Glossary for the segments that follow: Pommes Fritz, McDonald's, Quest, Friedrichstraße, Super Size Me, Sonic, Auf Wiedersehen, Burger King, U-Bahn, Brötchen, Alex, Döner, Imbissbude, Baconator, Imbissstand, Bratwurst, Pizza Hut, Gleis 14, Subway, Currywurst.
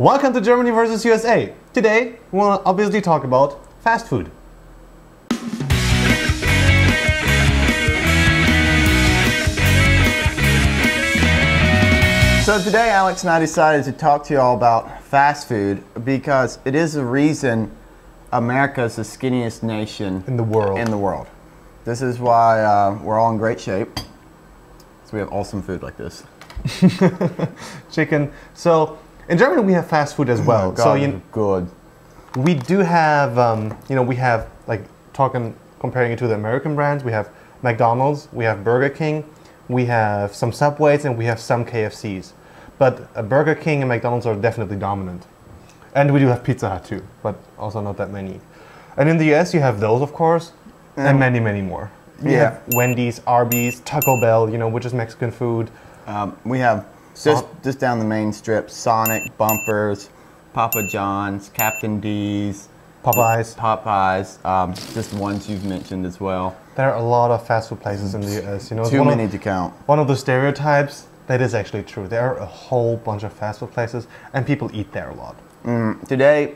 Welcome to Germany vs. USA. Today, we'll obviously talk about fast food. So today, Alex and I decided to talk to you all about fast food because it is the reason America is the skinniest nation in the world. This is why we're all in great shape. So we have awesome food like this. Chicken. So in Germany, we have fast food as well. Oh God, so good. We do have, we have comparing it to the American brands. We have McDonald's, we have Burger King, we have some Subways, and we have some KFCs. But Burger King and McDonald's are definitely dominant. And we do have Pizza Hut too, but also not that many. And in the US, you have those, of course, and many, many more. You have Wendy's, Arby's, Taco Bell, which is Mexican food. We have just down the main strip, Sonic, Bumpers, Papa John's, Captain D's, Popeyes, just ones you've mentioned as well. There are a lot of fast food places in the US. Too many to count. One of the stereotypes that is actually true. There are a whole bunch of fast food places, and people eat there a lot. Today,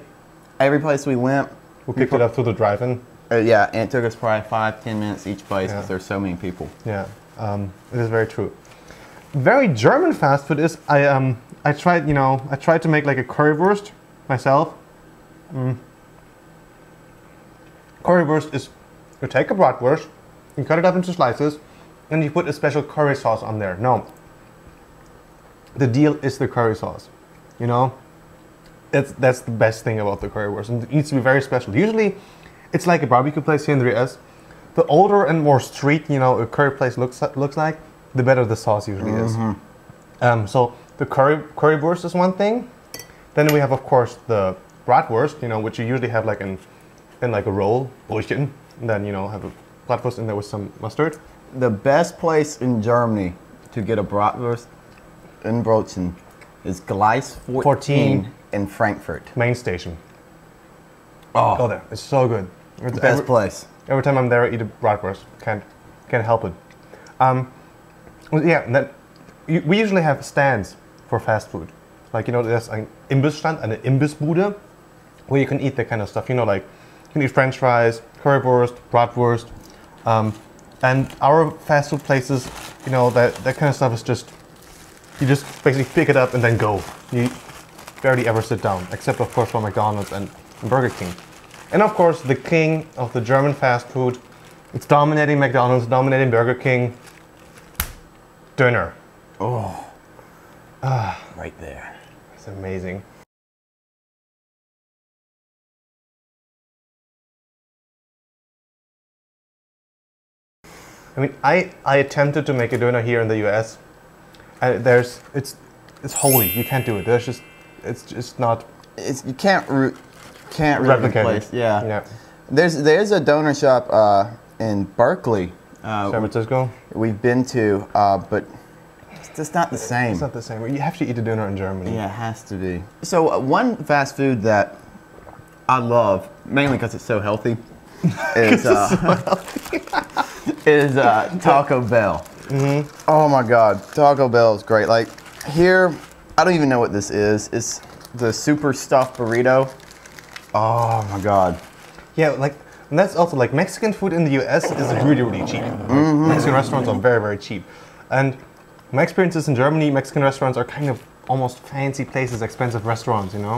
every place we went, we picked it up through the drive-in. Yeah, and it took us probably 5-10 minutes each place because there's so many people. Yeah, it is very true. Very German fast food is I tried to make like a currywurst myself. Currywurst is you take a bratwurst, you cut it up into slices, and you put a special curry sauce on there. No, the deal is the curry sauce. That's the best thing about the currywurst, and it needs to be very special. Usually, it's like a barbecue place here in the US. The older and more street a curry place looks like, the better the sauce usually is. So the currywurst is one thing. Then we have, of course, the bratwurst, which you usually have like in a roll, Brötchen, and then have a bratwurst in there with some mustard. The best place in Germany to get a bratwurst and Brötchen is Gleis 14 in Frankfurt. Main station. Oh, go there. It's so good. It's best place. Every time I'm there, I eat a bratwurst. Can't help it. Yeah, and then we usually have stands for fast food. There's an Imbissstand and an Imbissbude where you can eat that kind of stuff. You can eat French fries, currywurst, bratwurst. And our fast food places, that kind of stuff is just, you just basically pick it up and then go. You barely ever sit down, except of course for McDonald's and Burger King. And of course, the king of the German fast food, it's dominating McDonald's, dominating Burger King. Döner. Oh, right there. It's amazing. I mean, I attempted to make a döner here in the US. It's holy. You can't do it. You can't replicate it. Yeah. There's a döner shop in Berkeley. San Francisco? We've been to, but it's just not the same. It's not the same. You have to eat a döner in Germany. Yeah, it has to be. So one fast food that I love, mainly because it's so healthy, is, Taco Bell. Oh my God, Taco Bell is great. Like here, I don't even know what this is. It's the super stuffed burrito. Oh my God. Yeah, and that's also Mexican food in the US is really, really cheap. Mexican restaurants are very, very cheap. And my experiences in Germany, Mexican restaurants are kind of almost fancy places, expensive restaurants, and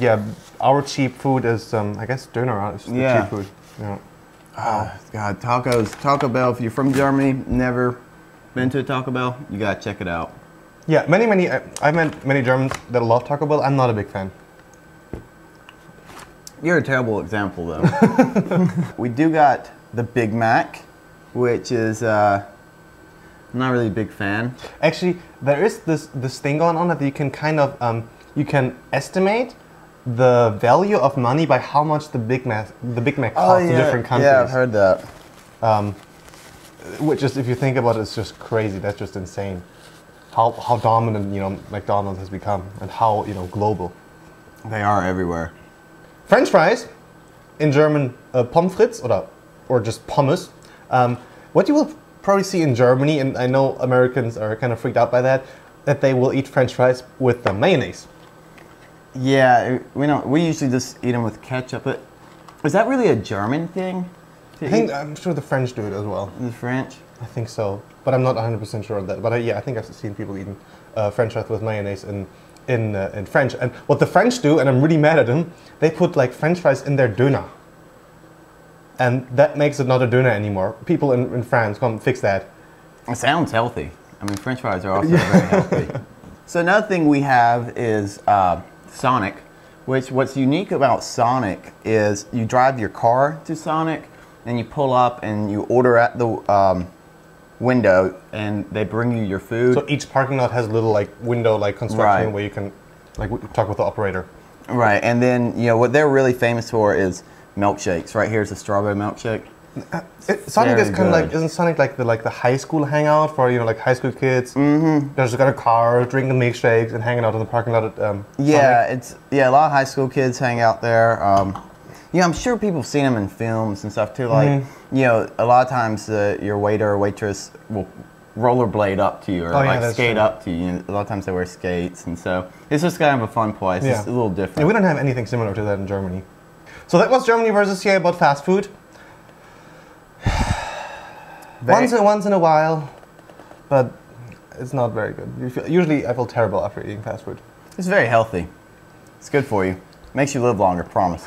yeah, our cheap food is, I guess, Döner is the cheap food. Yeah. Oh, God, tacos. Taco Bell, if you're from Germany, never been to a Taco Bell, you gotta check it out. Yeah, I've met many Germans that love Taco Bell. I'm not a big fan. You're a terrible example, though. We do got the Big Mac, which is, I'm not really a big fan. Actually, there is this thing going on that you can kind of, you can estimate the value of money by how much the Big Mac costs in different countries. Yeah, I've heard that. Which is, if you think about it, it's just crazy. That's just insane. How dominant, McDonald's has become and how, global. They are everywhere. French fries, in German Pommes Fritz or just pommes. What you will probably see in Germany, and I know Americans are kind of freaked out by that, that they will eat French fries with the mayonnaise. Yeah, we don't. We usually just eat them with ketchup. But is that really a German thing? I think I'm sure the French do it as well. The French? I think so, but I'm not 100% sure of that. But yeah, I think I've seen people eating French fries with mayonnaise in French. And what the French do, and I'm really mad at them, they put like French fries in their Döner. And that makes it not a Döner anymore. People in France, come fix that. It sounds healthy. I mean, French fries are also very healthy. So another thing we have is Sonic, which what's unique about Sonic is you drive your car to Sonic, and you pull up and you order at the window, and they bring you your food. So each parking lot has a little like window like construction where you can like talk with the operator. Right, and then you know what they're really famous for is milkshakes. Right, here's a strawberry milkshake. Sonic is kind of like, isn't Sonic like the high school hangout for, you know, like high school kids? Mm-hmm. They're just got a car, drinking milkshakes, and hanging out in the parking lot at Sonic. Yeah, a lot of high school kids hang out there. Yeah, I'm sure people have seen them in films and stuff too. Like, you know, a lot of times your waiter or waitress will rollerblade up to you or skate up to you. A lot of times they wear skates, and so it's just kind of a fun place. Yeah. It's a little different. Yeah, we don't have anything similar to that in Germany. So that was Germany versus here about fast food. once in a while, but it's not very good. Usually, I feel terrible after eating fast food. It's very healthy. It's good for you. Makes you live longer. Promise.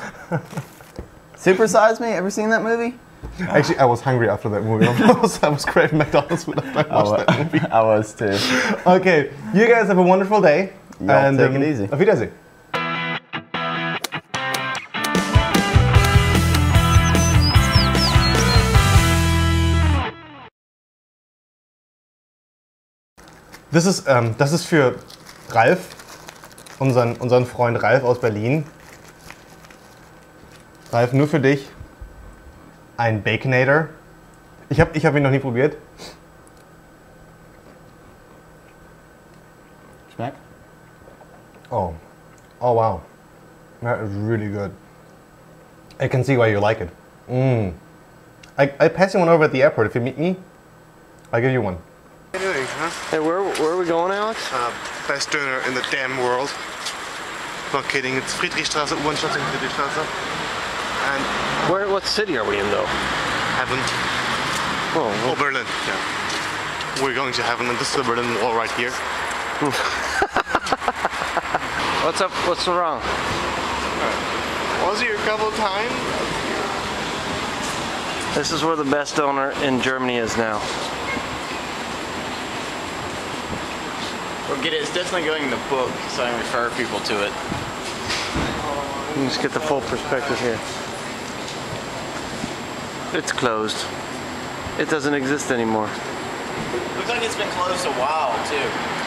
Super Size Me, ever seen that movie? Actually, I was hungry after that movie. I was craving McDonald's when I watched that movie. I was too. Okay, you guys have a wonderful day. Y'all take it easy. Auf Wiedersehen. Das ist für Ralf, unseren Freund Ralf aus Berlin. Ralf, nur für dich ein Baconator. Ich hab ihn noch nie probiert. Schmeckt? Oh. Oh wow. That is really good. I can see why you like it. Mm. I pass you one over at the airport. If you meet me, I'll give you one. What are you doing, huh? Hey, where are we going, Alex? Best Döner in the damn world. Not kidding. It's Friedrichstraße, U-Bahn station Friedrichstraße. And what city are we in though? Heaven. Oh, well. Berlin. Yeah. We're going to heaven, and this is the Berlin Wall right here. What's up? What's wrong? Was here a couple times. This is where the best Döner in Germany is now. We'll get it. It's definitely going in the book, so I refer people to it. Let's get the full perspective here. It's closed. It doesn't exist anymore. Looks like it's been closed a while, too.